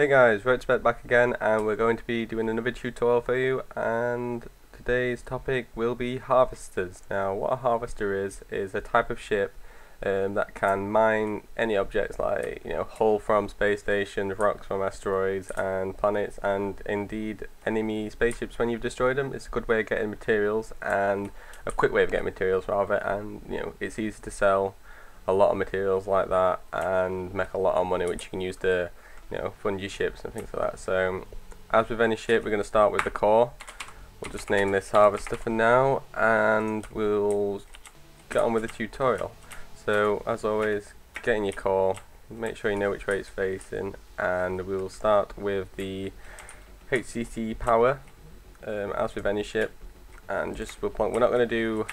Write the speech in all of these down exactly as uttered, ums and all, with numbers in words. Hey guys, Rotespeed back again, and we're going to be doing another tutorial for you, and today's topic will be harvesters. Now what a harvester is, is a type of ship um, that can mine any objects, like, you know, hull from space stations, rocks from asteroids and planets, and indeed enemy spaceships when you've destroyed them. It's a good way of getting materials, and a quick way of getting materials rather, and, you know, it's easy to sell a lot of materials like that and make a lot of money, which you can use to, you know, fund your ships and things like that. So as with any ship, we're going to start with the core. We'll just name this harvester for now, and we'll get on with the tutorial. So as always, get in your core, make sure you know which way it's facing, and we'll start with the H C C power, um, as with any ship, and just we'll point, we're not going to do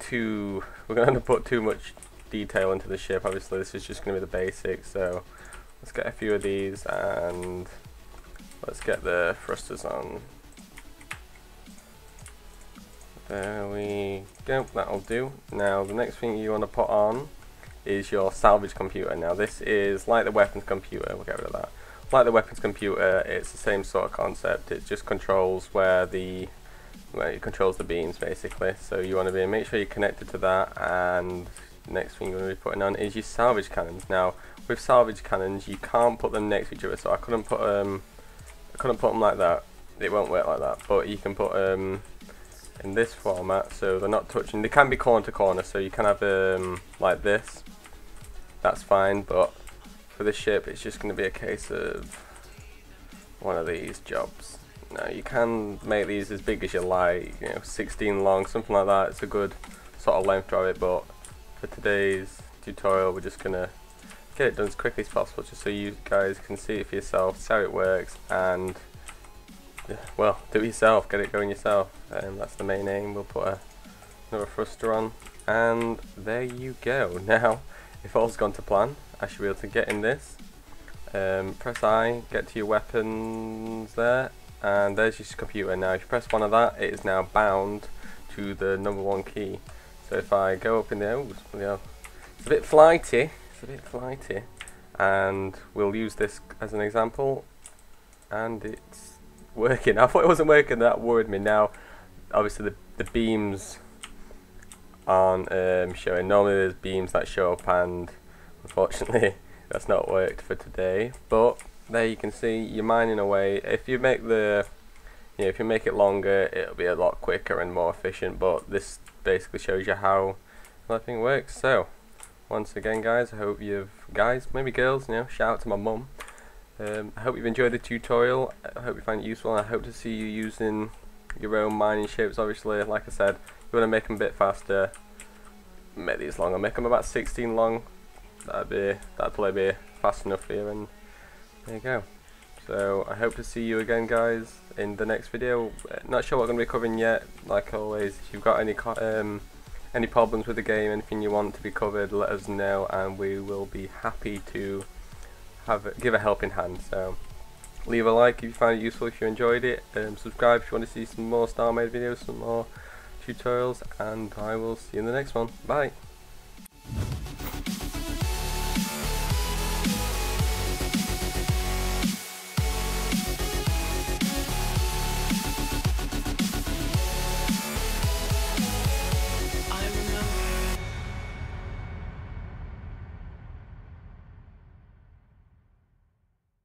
too, we're going to put too much detail into the ship. Obviously this is just going to be the basics, so let's get a few of these and let's get the thrusters on. There we go, that'll do. Now the next thing you want to put on is your salvage computer. Now this is like the weapons computer, we'll get rid of that. Like the weapons computer, it's the same sort of concept, it just controls where the, where it controls the beams basically. So you want to be, make sure you're connected to that, and next thing you're going to be putting on is your salvage cannons. Now with salvage cannons, you can't put them next to each other, so I couldn't put um I couldn't put them like that. It won't work like that. But you can put um in this format, so they're not touching. They can be corner to corner, so you can have um like this. That's fine, but for this ship, it's just going to be a case of one of these jobs. Now you can make these as big as you like, you know, sixteen long, something like that. It's a good sort of length of it, but for today's tutorial, we're just gonna get it done as quickly as possible, just so you guys can see it for yourself, see how it works, and well, do it yourself, get it going yourself. And um, that's the main aim. We'll put a, another thruster on, and there you go. Now, if all's gone to plan, I should be able to get in this. Um, press I, get to your weapons there, and there's your computer. Now, if you press one of that, it is now bound to the number one key. So if I go up in there, ooh, it's a bit flighty, it's a bit flighty, and we'll use this as an example, and it's working. I thought it wasn't working, that worried me. Now, obviously the, the beams aren't um, showing. Normally there's beams that show up, and unfortunately that's not worked for today, but there you can see you're mining away. If you make the, you know, if you make it longer, it'll be a lot quicker and more efficient, but this basically shows you how that thing works. So once again guys, I hope you've, guys, maybe girls, you know, shout out to my mum. um, I hope you've enjoyed the tutorial, I hope you find it useful, and I hope to see you using your own mining ships. Obviously, like I said, you want to make them a bit faster, make these longer, make them about sixteen long, that'd be, that'd probably be fast enough for you, and there you go. So I hope to see you again guys in the next video. Not sure what I'm going to be covering yet. Like always, if you've got any um, any problems with the game, anything you want to be covered, let us know, and we will be happy to have a, give a helping hand. So leave a like if you found it useful, if you enjoyed it, um, subscribe if you want to see some more Starmade videos, some more tutorials, and I will see you in the next one. Bye!